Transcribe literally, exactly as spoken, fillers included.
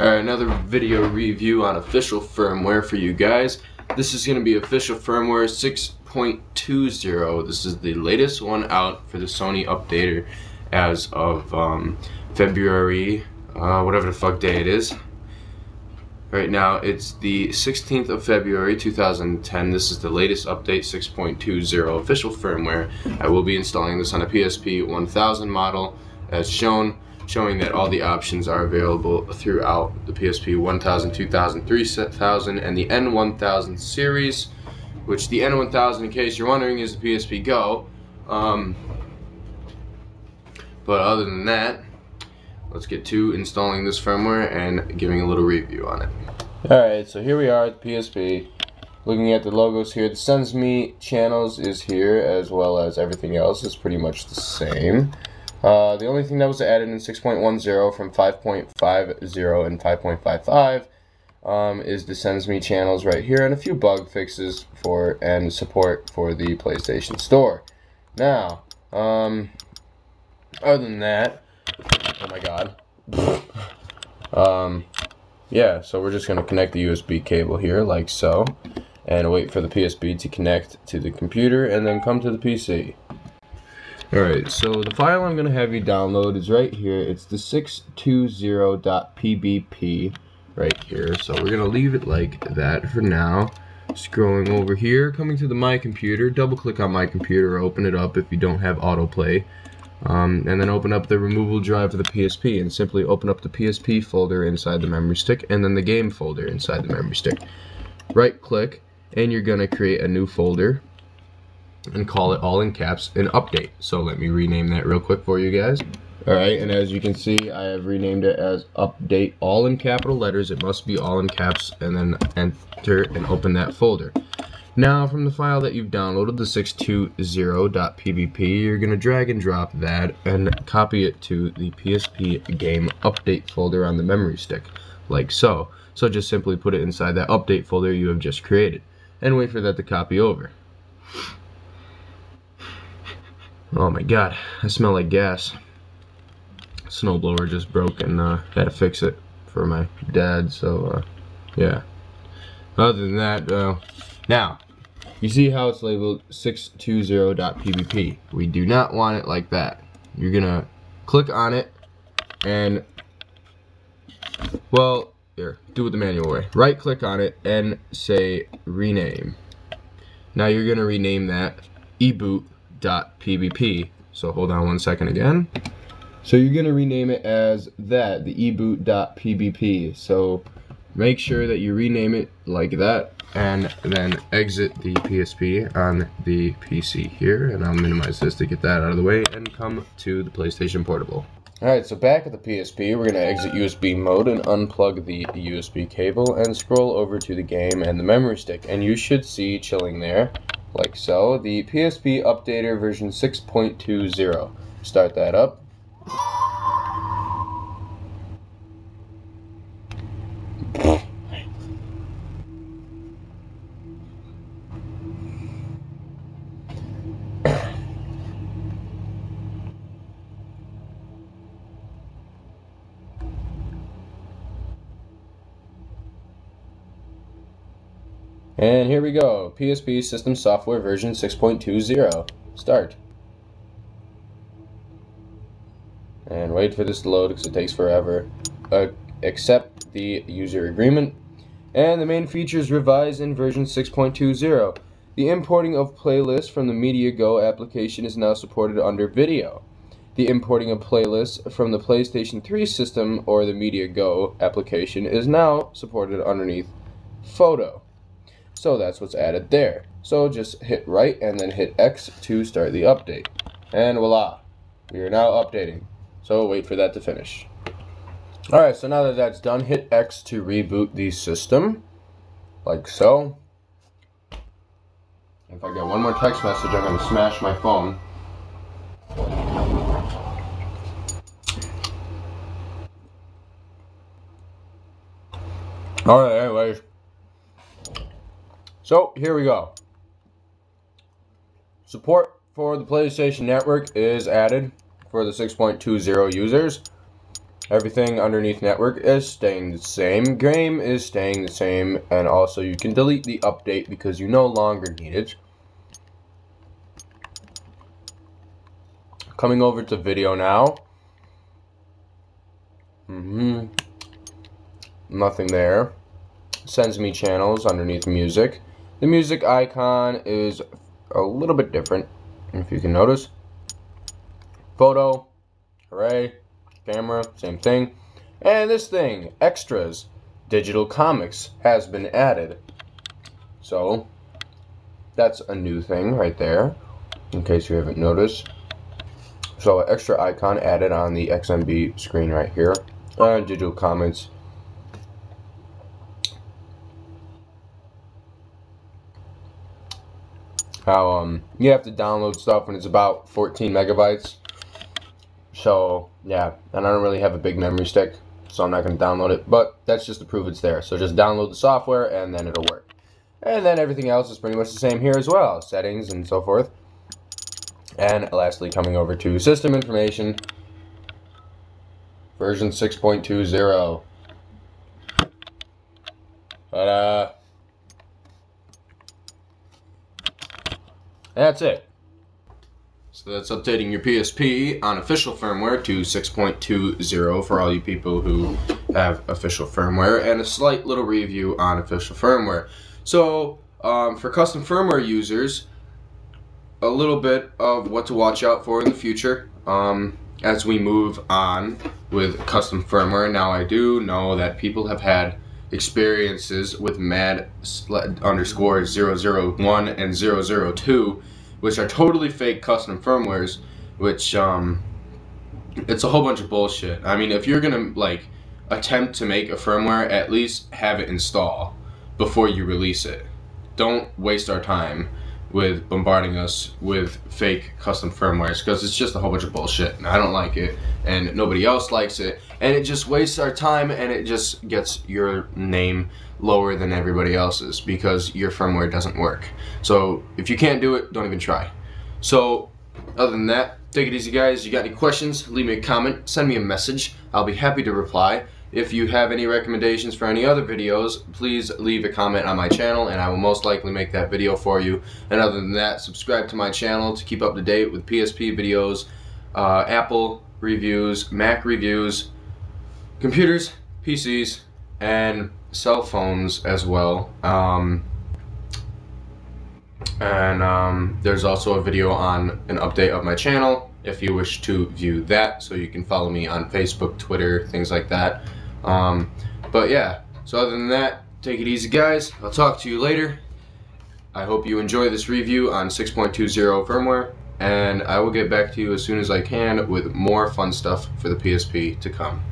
Alright, another video review on official firmware for you guys. This is going to be official firmware six point two zero. This is the latest one out for the Sony updater as of um, February, uh, whatever the fuck day it is. Right now it's the sixteenth of February two thousand ten. This is the latest update, six point two zero official firmware. I will be installing this on a P S P one thousand model as shown. Showing that all the options are available throughout the P S P one thousand, two thousand, three thousand, and the N one thousand series, which the N one thousand, in case you're wondering, is the P S P Go. Um, but other than that, let's get to installing this firmware and giving a little review on it. Alright, so here we are at the P S P. Looking at the logos here, the SensMe channels is here, as well as everything else is pretty much the same. Uh, the only thing that was added in six point one zero from five point five zero and five point five five um, is the SensMe channels right here, and a few bug fixes for and support for the PlayStation Store. Now, um, other than that, oh my god, um, yeah. So we're just gonna connect the U S B cable here, like so, and wait for the P S P to connect to the computer, and then come to the P C. Alright, so the file I'm going to have you download is right here. It's the six twenty dot P B P right here. So we're going to leave it like that for now. Scrolling over here, coming to the My Computer, double click on My Computer, open it up if you don't have autoplay. Um, and then open up the removable drive for the P S P, and simply open up the P S P folder inside the memory stick, and then the game folder inside the memory stick. Right click, and you're going to create a new folder and call it, all in caps, an update. So let me rename that real quick for you guys. Alright, and as you can see, I have renamed it as update, all in capital letters. It must be all in caps, and then enter and open that folder. Now from the file that you've downloaded, the six twenty dot P B P, you're going to drag and drop that and copy it to the P S P game update folder on the memory stick, like so. So just simply put it inside that update folder you have just created, and wait for that to copy over. Oh my god, I smell like gas. Snowblower just broke, and uh, had to fix it for my dad, so uh, yeah. Other than that, uh, now, you see how it's labeled six twenty dot P B P. We do not want it like that. You're gonna click on it, and, well, here, do it the manual way. Right click on it, and say rename. Now you're gonna rename that eboot. P B P. So hold on one second again. So you're going to rename it as that, the eboot dot P B P. So make sure that you rename it like that, and then exit the P S P on the P C here. And I'll minimize this to get that out of the way and come to the PlayStation Portable. Alright, so back at the P S P, we're going to exit U S B mode and unplug the U S B cable and scroll over to the game and the memory stick. And you should see chilling there, like so, the P S P updater version six point two zero. Start that up. And here we go, P S P system software version six point two zero, start. And wait for this to load because it takes forever. Uh, accept the user agreement. And the main features revised in version six point two zero. The importing of playlists from the MediaGo application is now supported under video. The importing of playlists from the PlayStation three system or the MediaGo application is now supported underneath photo. So that's what's added there. So just hit right and then hit X to start the update. And voila, we are now updating. So wait for that to finish. Alright, so now that that's done, hit X to reboot the system. Like so. If I get one more text message, I'm going to smash my phone. Alright, anyways. So, here we go. Support for the PlayStation Network is added for the six point two zero users. Everything underneath network is staying the same, game is staying the same, and also you can delete the update because you no longer need it. Coming over to video now. Mm-hmm. Nothing there. SensMe channels underneath music. The music icon is a little bit different, if you can notice. Photo, hooray. Camera, same thing. And this thing, extras, digital comics has been added. So that's a new thing right there, in case you haven't noticed. So an extra icon added on the X M B screen right here. Uh, digital comics. How um you have to download stuff when it's about fourteen megabytes. So yeah, and I don't really have a big memory stick, so I'm not going to download it, but that's just to prove it's there. So just download the software and then it'll work. And then everything else is pretty much the same here as well, settings and so forth. And lastly, coming over to system information, version six point two zero. Ta-da! That's it. So that's updating your P S P on official firmware to six point two zero for all you people who have official firmware, and a slight little review on official firmware. So um, for custom firmware users, a little bit of what to watch out for in the future um, as we move on with custom firmware. Now I do know that people have had experiences with mad underscore zero zero one and zero zero two, which are totally fake custom firmwares, which um, it's a whole bunch of bullshit. I mean, if you're gonna like attempt to make a firmware, at least have it install before you release it. Don't waste our time with bombarding us with fake custom firmwares, because it's just a whole bunch of bullshit, and I don't like it, and nobody else likes it, and it just wastes our time, and it just gets your name lower than everybody else's because your firmware doesn't work. So if you can't do it, don't even try. So other than that, take it easy, guys. You got any questions, leave me a comment, send me a message. I'll be happy to reply. If you have any recommendations for any other videos, please leave a comment on my channel and I will most likely make that video for you. And other than that, subscribe to my channel to keep up to date with P S P videos, uh, Apple reviews, Mac reviews, computers, P Cs, and cell phones as well. Um, and um, there's also a video on an update of my channel if you wish to view that, so you can follow me on Facebook, Twitter, things like that. Um, but yeah, so other than that, take it easy, guys. I'll talk to you later. I hope you enjoy this review on six point two zero firmware, and I will get back to you as soon as I can with more fun stuff for the P S P to come.